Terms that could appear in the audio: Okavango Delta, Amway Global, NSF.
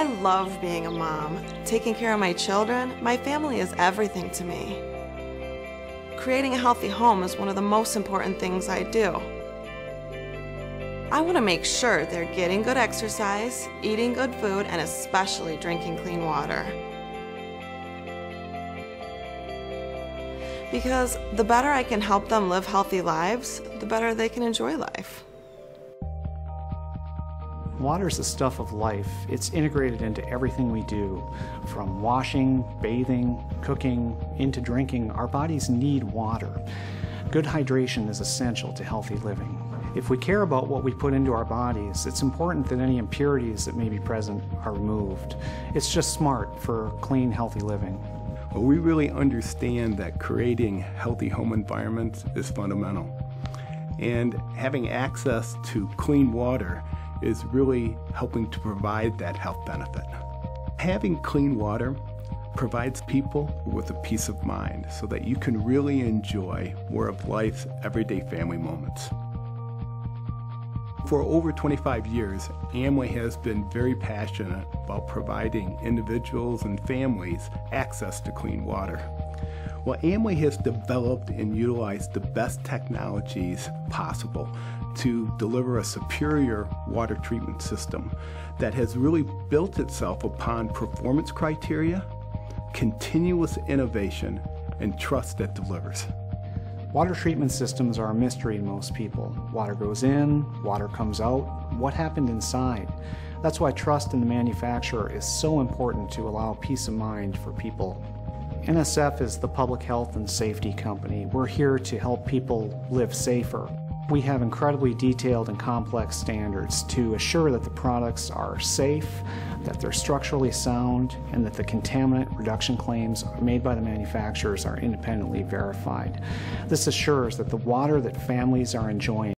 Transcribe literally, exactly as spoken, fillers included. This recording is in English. I love being a mom. Taking care of my children, my family is everything to me. Creating a healthy home is one of the most important things I do. I want to make sure they're getting good exercise, eating good food, and especially drinking clean water. Because the better I can help them live healthy lives, the better they can enjoy life. Water is the stuff of life. It's integrated into everything we do, from washing, bathing, cooking, into drinking. Our bodies need water. Good hydration is essential to healthy living. If we care about what we put into our bodies, it's important that any impurities that may be present are removed. It's just smart for clean, healthy living. Well, we really understand that creating healthy home environments is fundamental. And having access to clean water is really helping to provide that health benefit. Having clean water provides people with a peace of mind so that you can really enjoy more of life's everyday family moments. For over twenty-five years, Amway has been very passionate about providing individuals and families access to clean water. Well, Amway has developed and utilized the best technologies possible to deliver a superior water treatment system that has really built itself upon performance criteria, continuous innovation, and trust that delivers. Water treatment systems are a mystery to most people. Water goes in, water comes out. What happened inside? That's why trust in the manufacturer is so important to allow peace of mind for people. N S F is the public health and safety company. We're here to help people live safer. We have incredibly detailed and complex standards to assure that the products are safe, that they're structurally sound, and that the contaminant reduction claims made by the manufacturers are independently verified. This assures that the water that families are enjoying